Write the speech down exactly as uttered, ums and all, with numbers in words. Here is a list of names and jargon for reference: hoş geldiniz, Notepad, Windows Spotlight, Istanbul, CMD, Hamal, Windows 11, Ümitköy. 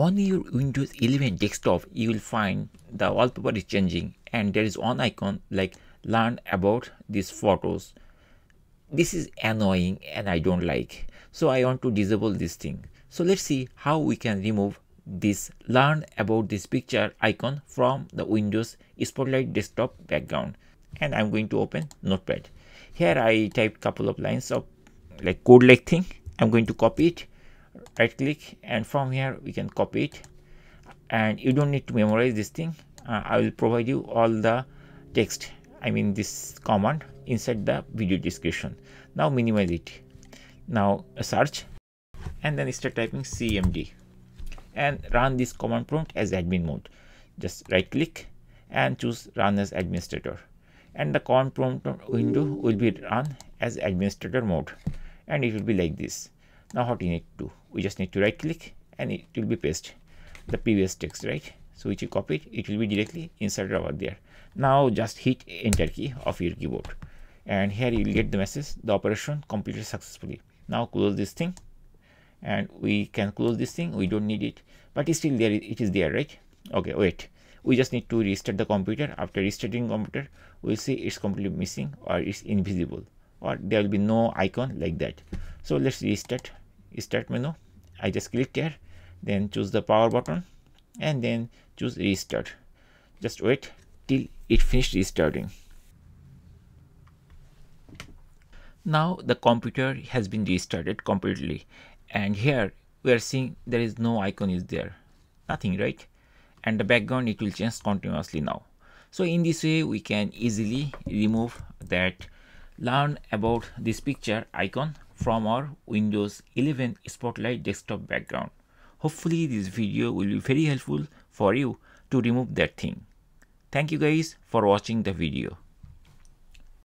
on your Windows eleven desktop, you will find the wallpaper is changing and there is one icon like learn about these photos. This is annoying and I don't like, so I want to disable this thing. So let's see how we can remove this learn about this picture icon from the Windows Spotlight desktop background. And I'm going to open Notepad. Here I typed couple of lines of like code like thing. I'm going to copy it, right click, and from here we can copy it, and you don't need to memorize this thing. uh, I will provide you all the text, I mean this command, inside the video description. Now minimize it. Now search and then start typing C M D and run this command prompt as admin mode. Just right click and choose run as administrator, and the command prompt window will be run as administrator mode, and it will be like this. Now what we need to do, we just need to right click and it will be paste the previous text, right? So which you copy it, it will be directly inserted over there. Now just hit enter key of your keyboard and here you will get the message the operation completed successfully. Now close this thing, and we can close this thing, we don't need it, but it's still there, it is there, right? Okay, wait, we just need to restart the computer. After restarting computer, we'll see it's completely missing or it's invisible or there will be no icon like that. So let's restart start menu. I just clicked here, then choose the power button and then choose restart. Just wait till it finished restarting. Now the computer has been restarted completely, and here we are seeing there is no icon is there, nothing, right? And the background, it will change continuously now. So in this way we can easily remove that learn about this picture icon from our Windows eleven Spotlight desktop background. Hopefully this video will be very helpful for you to remove that thing. Thank you guys for watching the video.